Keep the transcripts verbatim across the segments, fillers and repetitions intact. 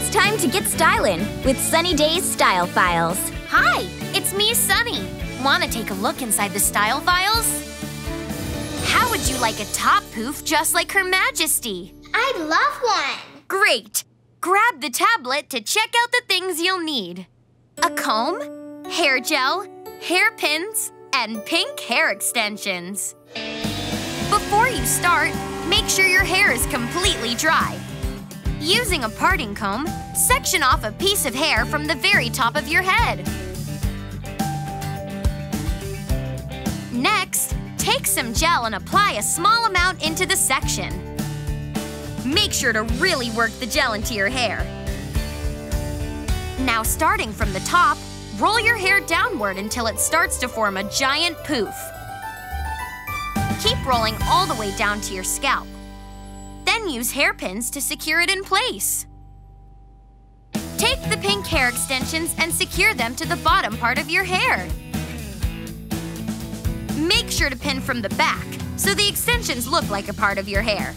It's time to get stylin' with Sunny Day's Style Files. Hi, it's me, Sunny. Wanna take a look inside the Style Files? How would you like a top poof just like Her Majesty? I'd love one! Great! Grab the tablet to check out the things you'll need. A comb, hair gel, hair pins, and pink hair extensions. Before you start, make sure your hair is completely dry. Using a parting comb, section off a piece of hair from the very top of your head. Next, take some gel and apply a small amount into the section. Make sure to really work the gel into your hair. Now, starting from the top, roll your hair downward until it starts to form a giant poof. Keep rolling all the way down to your scalp. Then use hairpins to secure it in place. Take the pink hair extensions and secure them to the bottom part of your hair. Make sure to pin from the back so the extensions look like a part of your hair.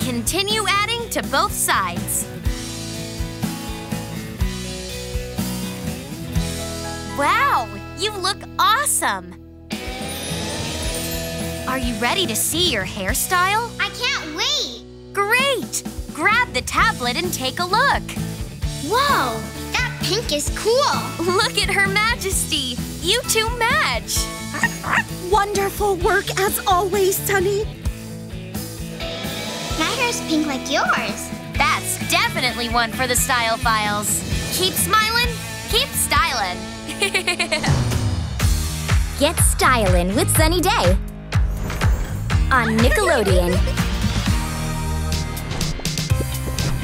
Continue adding to both sides. Wow, you look awesome! Are you ready to see your hairstyle? I can't wait! Great! Grab the tablet and take a look. Whoa! That pink is cool! Look at Her Majesty! You two match! Wonderful work as always, Sunny! My hair's pink like yours! That's definitely one for the Style Files! Keep smiling, keep styling! Get stylin' with Sunny Day! On Nickelodeon.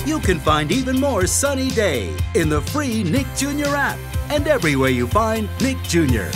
You can find even more Sunny Day in the free Nick Junior app and everywhere you find Nick Junior